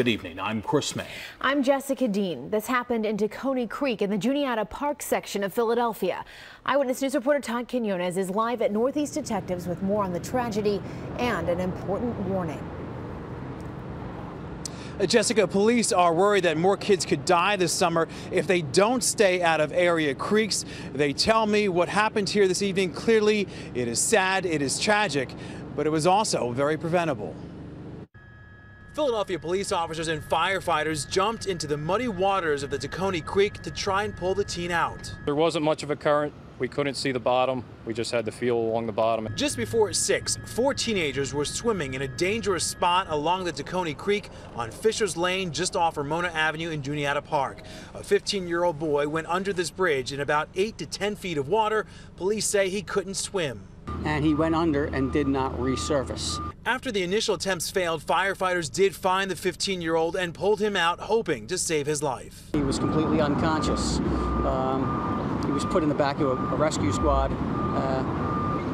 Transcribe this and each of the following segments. Good evening, I'm Chris May. I'm Jessica Dean. This happened in Tacony Creek in the Juniata Park section of Philadelphia. Eyewitness News reporter Todd Quinones is live at Northeast Detectives with more on the tragedy and an important warning. Jessica, police are worried that more kids could die this summer if they don't stay out of area creeks. They tell me what happened here this evening. Clearly, it is sad, it is tragic, but it was also very preventable. Philadelphia police officers and firefighters jumped into the muddy waters of the Tacony Creek to try and pull the teen out. There wasn't much of a current. We couldn't see the bottom. We just had to feel along the bottom. Just before 6, 4 teenagers were swimming in a dangerous spot along the Tacony Creek on Fisher's Lane, just off Ramona Avenue in Juniata Park. A 15-year-old boy went under this bridge in about 8 to 10 feet of water. Police say he couldn't swim. And he went under and did not resurface. After the initial attempts failed, firefighters did find the 15-year-old and pulled him out, hoping to save his life. He was completely unconscious. He was put in the back of a rescue squad.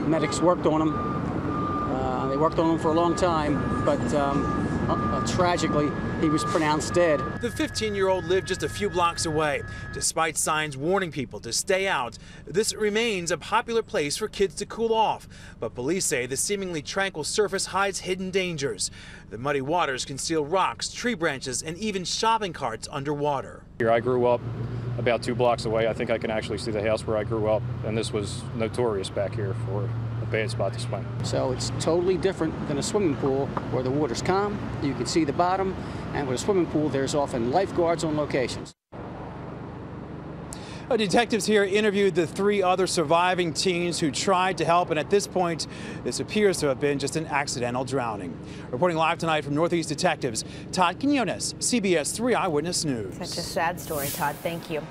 Medics worked on him. They worked on him for a long time, but tragically, he was pronounced dead. The 15-year-old lived just a few blocks away. Despite signs warning people to stay out, this remains a popular place for kids to cool off. But police say the seemingly tranquil surface hides hidden dangers. The muddy waters conceal rocks, tree branches, and even shopping carts underwater. Here I grew up about 2 blocks away. I think I can actually see the house where I grew up, and this was notorious back here for bad spot to swim. So it's totally different than a swimming pool where the water's calm, you can see the bottom, and with a swimming pool there's often lifeguards on locations. Detectives here interviewed the 3 other surviving teens who tried to help, and at this point this appears to have been just an accidental drowning. Reporting live tonight from Northeast Detectives, Todd Quinones, CBS 3 Eyewitness News. Such a sad story, Todd. Thank you.